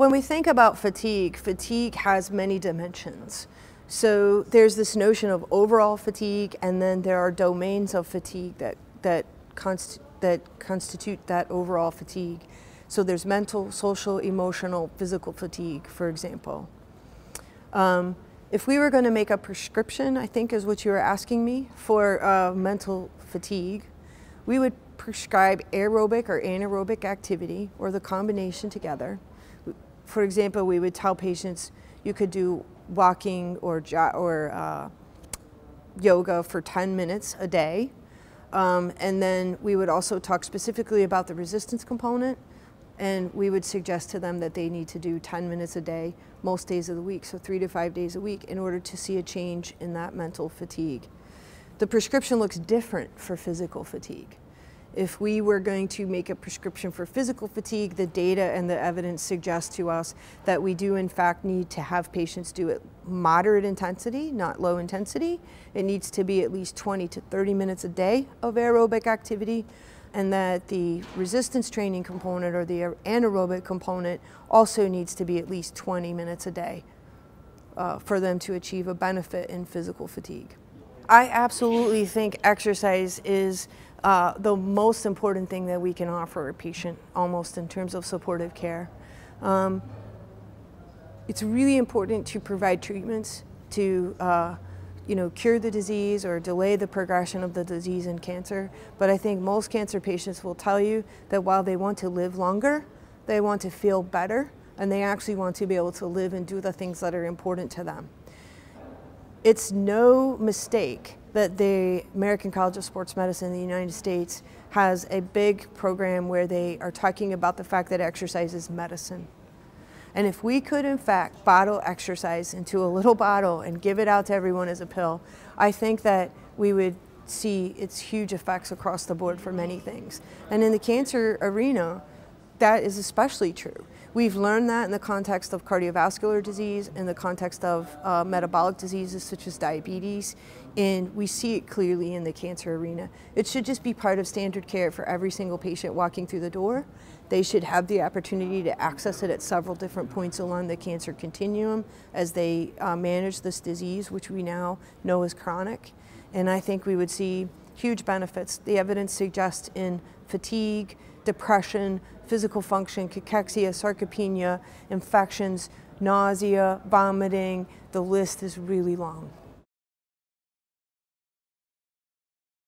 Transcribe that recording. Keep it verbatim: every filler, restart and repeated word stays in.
When we think about fatigue, fatigue has many dimensions. So there's this notion of overall fatigue, and then there are domains of fatigue that, that, const that constitute that overall fatigue. So there's mental, social, emotional, physical fatigue, for example. Um, if we were going to make a prescription, I think is what you were asking me, for uh, mental fatigue, we would prescribe aerobic or anaerobic activity, or the combination together. For example, we would tell patients you could do walking or, jo or uh, yoga for ten minutes a day. Um, and then we would also talk specifically about the resistance component, and we would suggest to them that they need to do ten minutes a day most days of the week, so three to five days a week, in order to see a change in that mental fatigue. The prescription looks different for physical fatigue. If we were going to make a prescription for physical fatigue, the data and the evidence suggest to us that we do in fact need to have patients do it moderate intensity, not low intensity. It needs to be at least twenty to thirty minutes a day of aerobic activity, and that the resistance training component or the anaerobic component also needs to be at least twenty minutes a day uh, for them to achieve a benefit in physical fatigue. I absolutely think exercise is uh, the most important thing that we can offer a patient, almost, in terms of supportive care. Um, it's really important to provide treatments to uh, you know, cure the disease or delay the progression of the disease and cancer. But I think most cancer patients will tell you that while they want to live longer, they want to feel better, and they actually want to be able to live and do the things that are important to them. It's no mistake that the American College of Sports Medicine in the United States has a big program where they are talking about the fact that exercise is medicine. And if we could, in fact, bottle exercise into a little bottle and give it out to everyone as a pill, I think that we would see its huge effects across the board for many things. And in the cancer arena, that is especially true. We've learned that in the context of cardiovascular disease, in the context of uh, metabolic diseases such as diabetes, and we see it clearly in the cancer arena. It should just be part of standard care for every single patient walking through the door. They should have the opportunity to access it at several different points along the cancer continuum as they uh, manage this disease, which we now know is chronic. And I think we would see huge benefits. The evidence suggests in fatigue, depression, physical function, cachexia, sarcopenia, infections, nausea, vomiting. The list is really long.